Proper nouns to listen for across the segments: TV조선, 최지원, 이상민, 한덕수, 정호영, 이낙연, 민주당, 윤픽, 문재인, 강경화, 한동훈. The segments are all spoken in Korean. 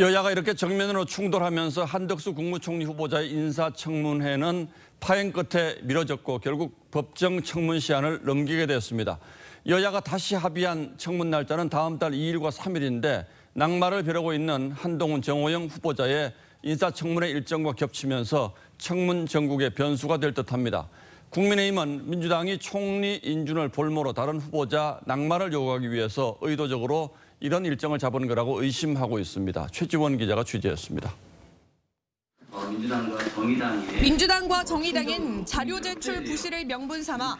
여야가 이렇게 정면으로 충돌하면서 한덕수 국무총리 후보자의 인사청문회는 파행 끝에 미뤄졌고 결국 법정 청문 시한을 넘기게 되었습니다. 여야가 다시 합의한 청문 날짜는 다음 달 2일과 3일인데 낙마를 벼르고 있는 한동훈, 정호영 후보자의 인사청문회 일정과 겹치면서 청문 정국의 변수가 될 듯합니다. 국민의힘은 민주당이 총리 인준을 볼모로 다른 후보자 낙마를 요구하기 위해서 의도적으로 이런 일정을 잡은 거라고 의심하고 있습니다. 최지원 기자가 취재했습니다. 민주당과 정의당은 자료 제출 부실을 명분 삼아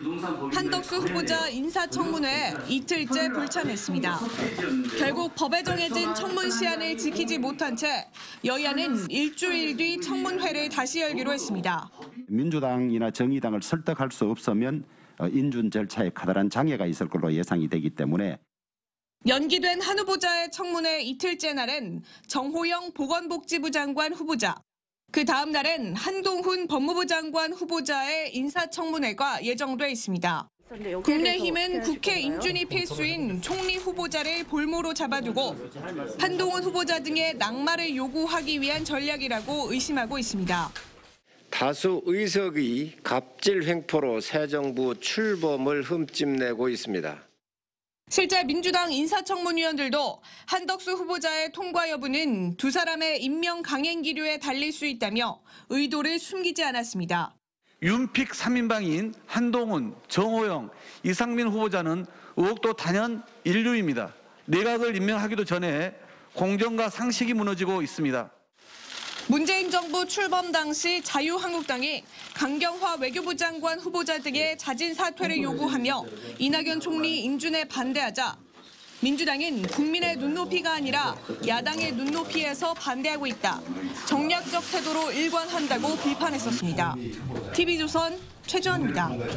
한덕수 후보자 인사청문회에 이틀째 불참했습니다. 결국 법에 정해진 청문 시한을 지키지 못한 채 여야는 일주일 뒤 청문회를 다시 열기로 했습니다. 민주당이나 정의당을 설득할 수 없으면 인준 절차에 커다란 장애가 있을 걸로 예상이 되기 때문에 연기된 한 후보자의 청문회 이틀째 날엔 정호영 보건복지부 장관 후보자, 그 다음 날엔 한동훈 법무부 장관 후보자의 인사청문회가 예정돼 있습니다. 국민의힘은 국회 인준이 필수인 총리 후보자를 볼모로 잡아두고 한동훈 후보자 등의 낙마를 요구하기 위한 전략이라고 의심하고 있습니다. 다수 의석의 갑질 횡포로 새 정부 출범을 흠집내고 있습니다. 실제 민주당 인사청문위원들도 한덕수 후보자의 통과 여부는 두 사람의 임명 강행 기류에 달릴 수 있다며 의도를 숨기지 않았습니다. 윤픽 3인방인 한동훈, 정호영, 이상민 후보자는 의혹도 단연 인류입니다. 내각을 임명하기도 전에 공정과 상식이 무너지고 있습니다. 문재인 정부 출범 당시 자유한국당이 강경화 외교부 장관 후보자 등의 자진 사퇴를 요구하며 이낙연 총리 인준에 반대하자 민주당은 국민의 눈높이가 아니라 야당의 눈높이에서 반대하고 있다, 정략적 태도로 일관한다고 비판했었습니다. TV조선 최지원입니다.